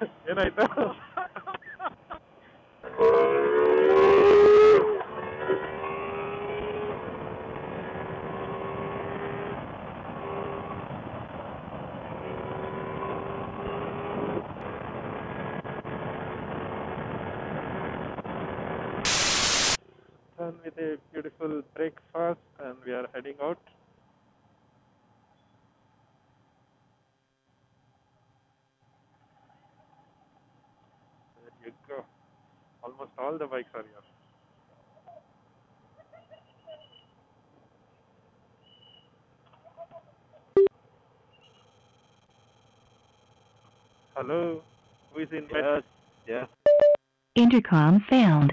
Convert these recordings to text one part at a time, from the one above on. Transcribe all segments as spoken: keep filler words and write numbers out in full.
Yan ay ito. And with a beautiful breakfast, and we are heading out. There you go. Almost all the bikes are here. Hello, who is in bed? Yes. Yeah. Intercom failed.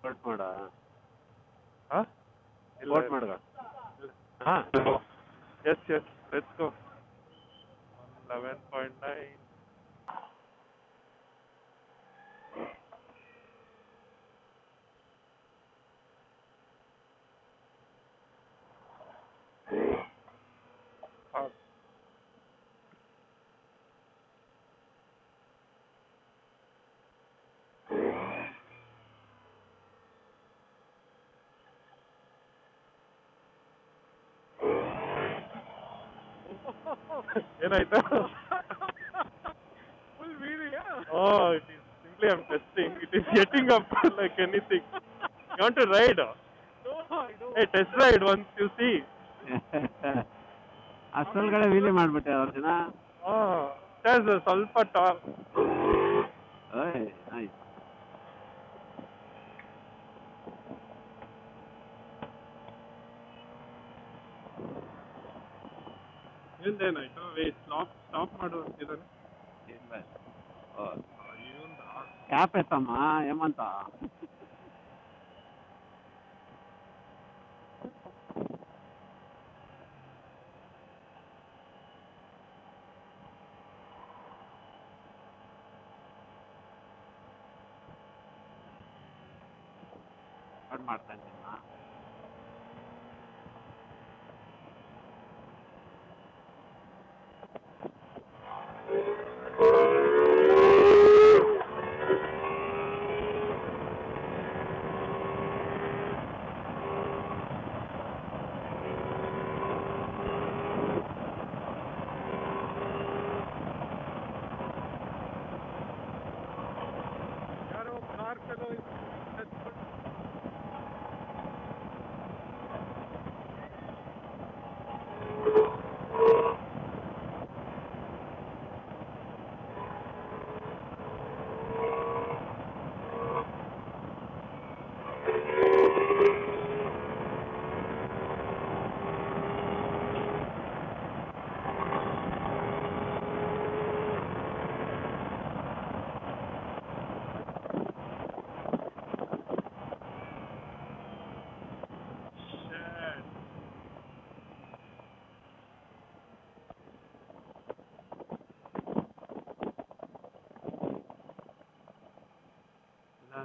What huh? What huh? Yes, yes, let's go. eleven point nine. Oh, it is simply I'm testing. It is getting up like anything. You want to ride? No, I don't. Hey, test ride once you see. Asal gada wheelie maadbitte avarjana. Oh, there's a sulfur torque. Oh, nice. Wait, stop, stop, madam. Yes, man. Oh, you are. What happened, ma? Yamanta. What Martin?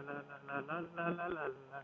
La la la la la la.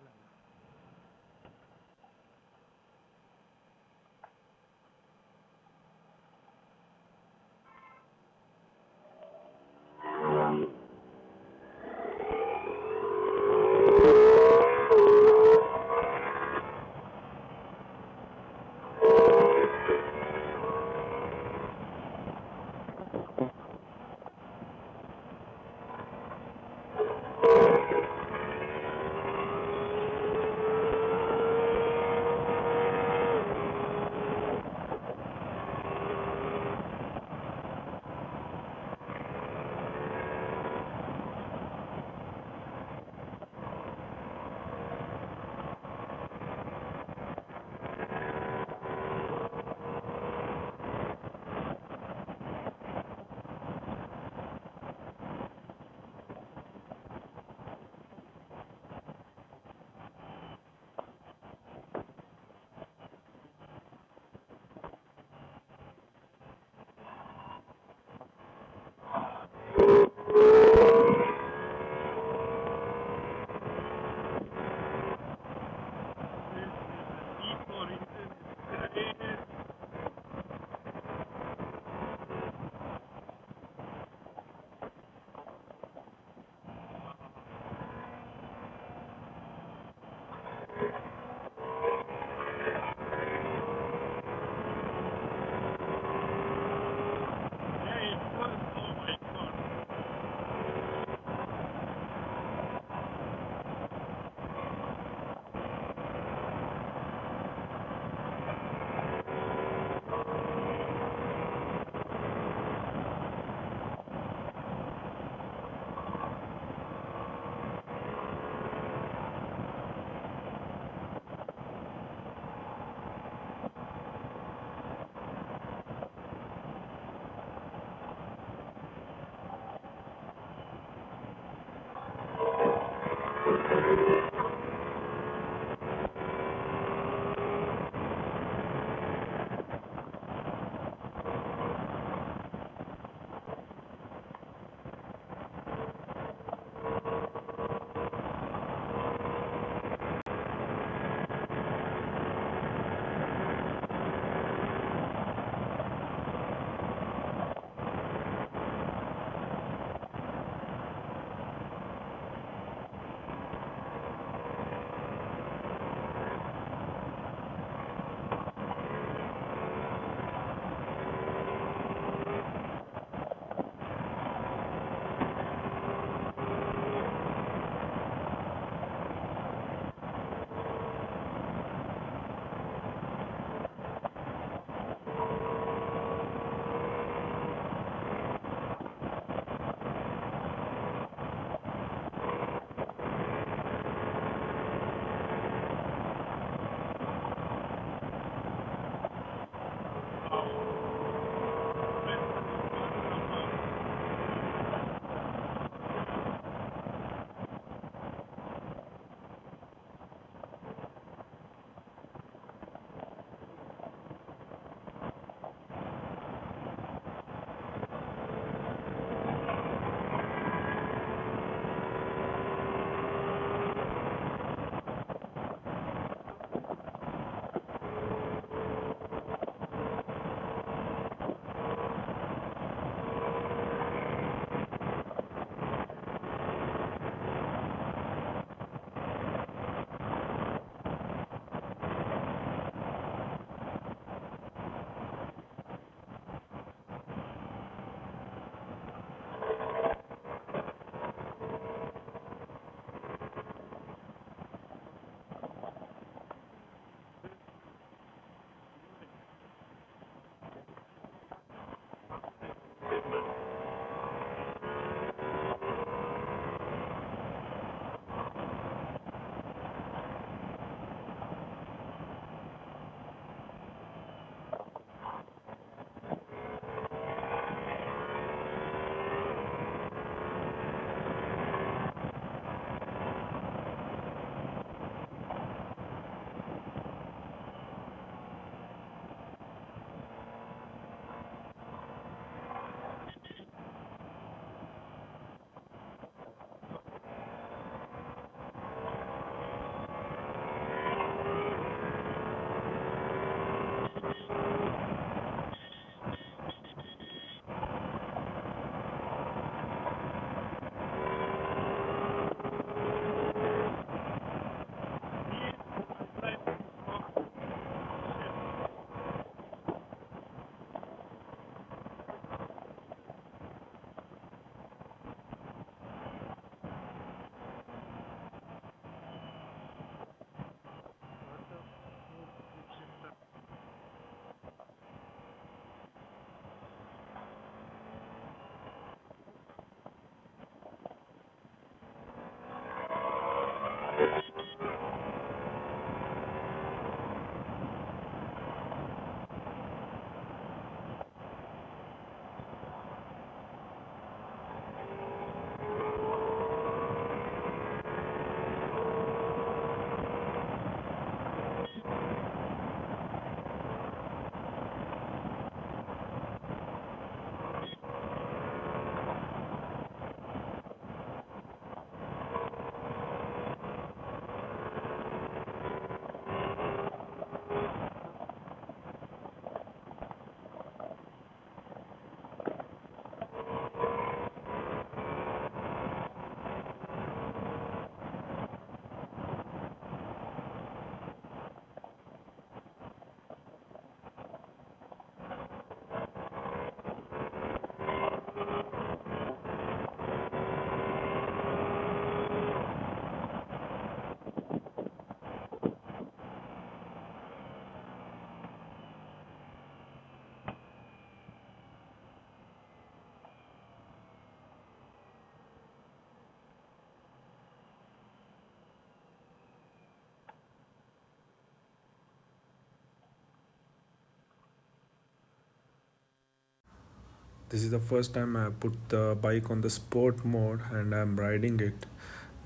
This is the first time I put the bike on the sport mode and I'm riding it.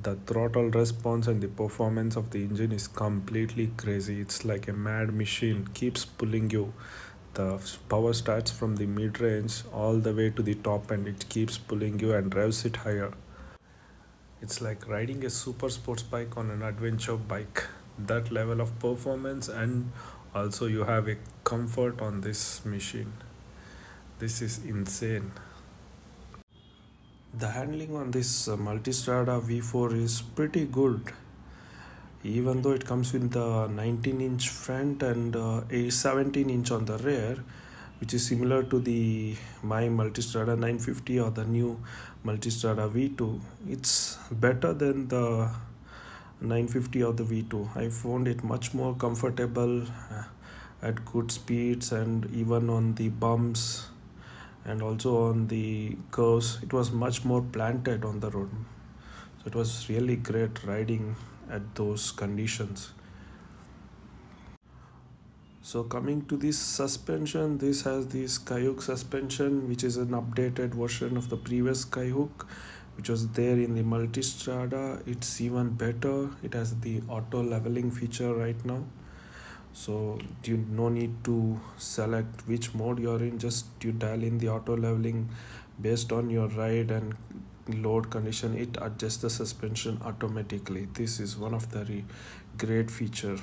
The throttle response and the performance of the engine is completely crazy. It's like a mad machine, keeps pulling you. The power starts from the mid-range all the way to the top and it keeps pulling you and revs it higher. It's like riding a super sports bike on an adventure bike. That level of performance, and also you have a comfort on this machine. This is insane. The handling on this Multistrada V four is pretty good, even though it comes with the nineteen inch front and uh, a seventeen inch on the rear, which is similar to the my Multistrada nine fifty or the new Multistrada V two. It's better than the nine fifty or the V two. I found it much more comfortable at good speeds and even on the bumps. And also on the curves, it was much more planted on the road. So it was really great riding at those conditions. So coming to this suspension, this has the Skyhook suspension, which is an updated version of the previous Skyhook, which was there in the Multistrada. It's even better. It has the auto leveling feature right now. So you no need to select which mode you're in, just you dial in the auto leveling based on your ride and load condition. It adjusts the suspension automatically. This is one of the great feature.